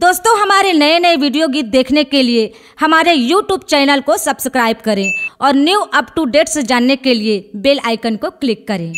दोस्तों हमारे नए नए वीडियो गीत देखने के लिए हमारे यूट्यूब चैनल को सब्सक्राइब करें और न्यू अप टू डेट्स जानने के लिए बेल आइकन को क्लिक करें।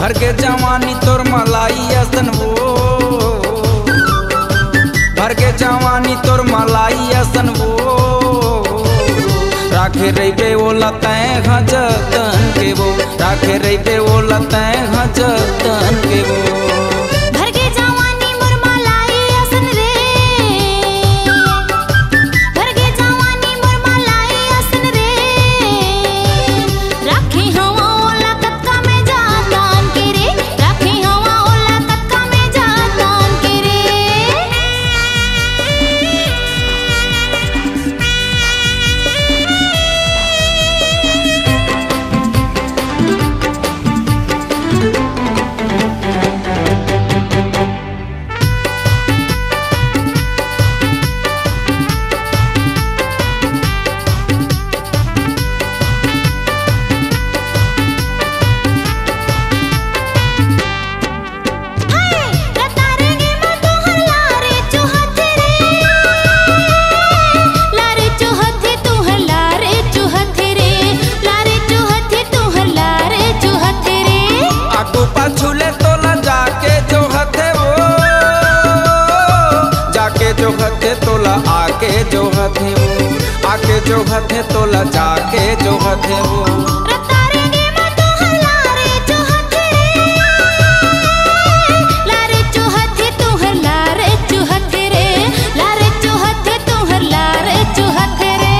भर के जवानी तोर मलाई असन वो, भर के जवानी तोर मलाई असन वो, राखे रहिबे वो लताए हजतन के वो, राखे रहिबे वो लताए हजतन के वो। आके जो हथे वो, आके जो हथे तोला जाके जो हथे वो। रतारेंगे मतोहर लारे जो हथे रे, लारे जो हथे तोहर लारे जो हथे रे, लारे जो हथे तोहर लारे जो हथे रे।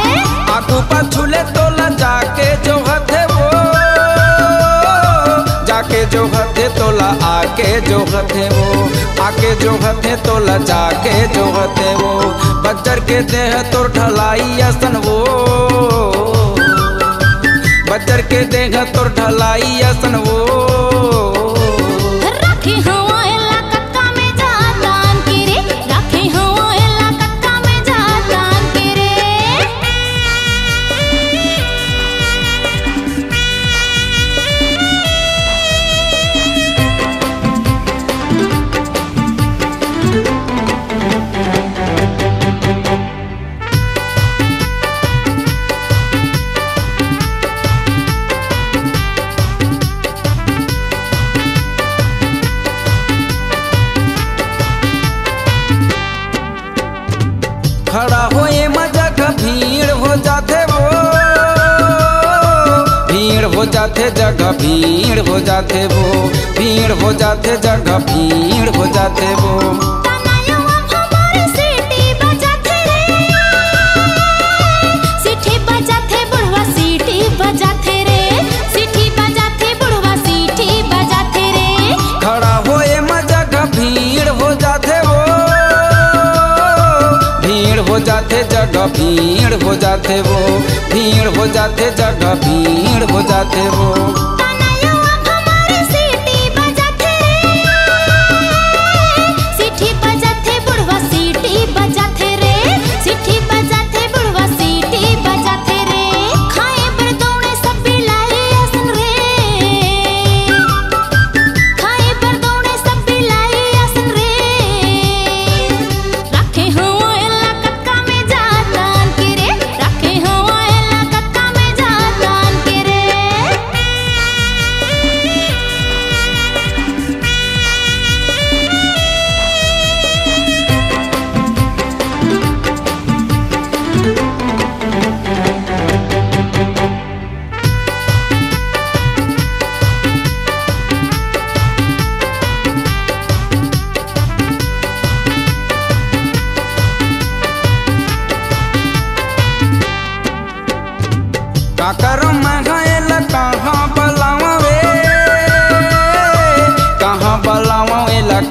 आंखों पर छुले तोला जाके जो हथे वो, जाके जो हथे तोला आके जो हथे वो, आके जो हथे तोला जाके जो हथे वो। बजर के देह तोर ढलाई असन वो, बजर के देह तोर ढलाई असन वो। राखी हवा इलाका में जातान के रे, राखी हवा इलाका में जातान के रे। खड़ा होए मजा का भीड़ हो जाते वो, भीड़ हो जाते जगह भीड़ हो जाते वो, भीड़ हो जाते जगह भीड़ हो जाते वो। खड़ा होए मजा का भीड़ हो जाते वो, हो जाते जगह भीड़ हो जाते वो, भीड़ हो जाते जगह भीड़ हो जाते वो।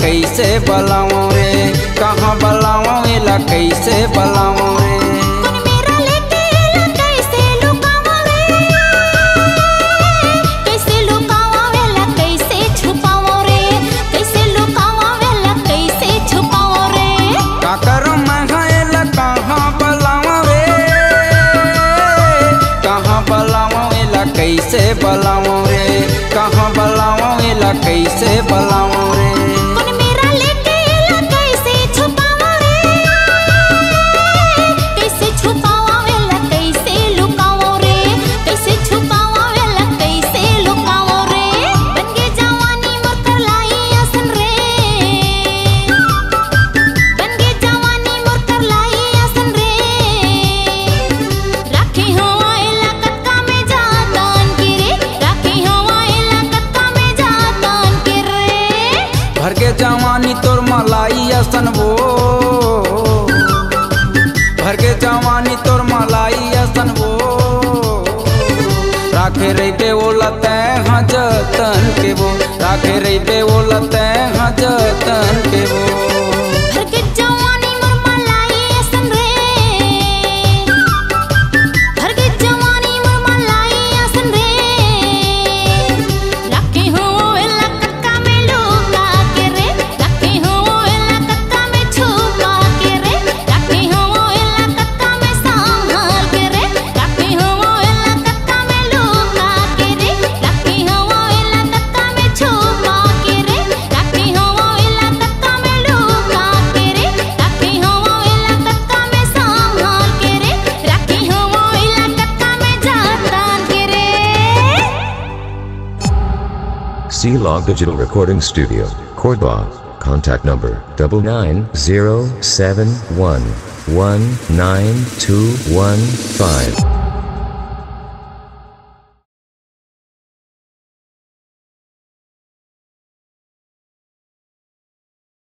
कैसे बलाऊं रे, कहाँ बलाऊं इला कैसे बलाऊं रे। बलाऊं रे, कहाँ बलाऊं एला कैसे बलाऊं रे। मन मेरा लेके एला कैसे छुपाऊं रे, कैसे छुपाऊं एला कैसे लुकाऊं रे, कैसे छुपाऊं एला कैसे लुकाऊं रे। बनके जवानी मोर करलाई असन रे, बनके जवानी मोर करलाई असन रे। राखी हो जवानी तोर मलाई असन वो, भर के जवानी तोर मलाई असन वो। राखे रहिबे ओला तें जतन के वो, राखे रहिबे ओला तें जतन के वो। Shila Digital Recording Studio, Korba. Contact number 99071192115.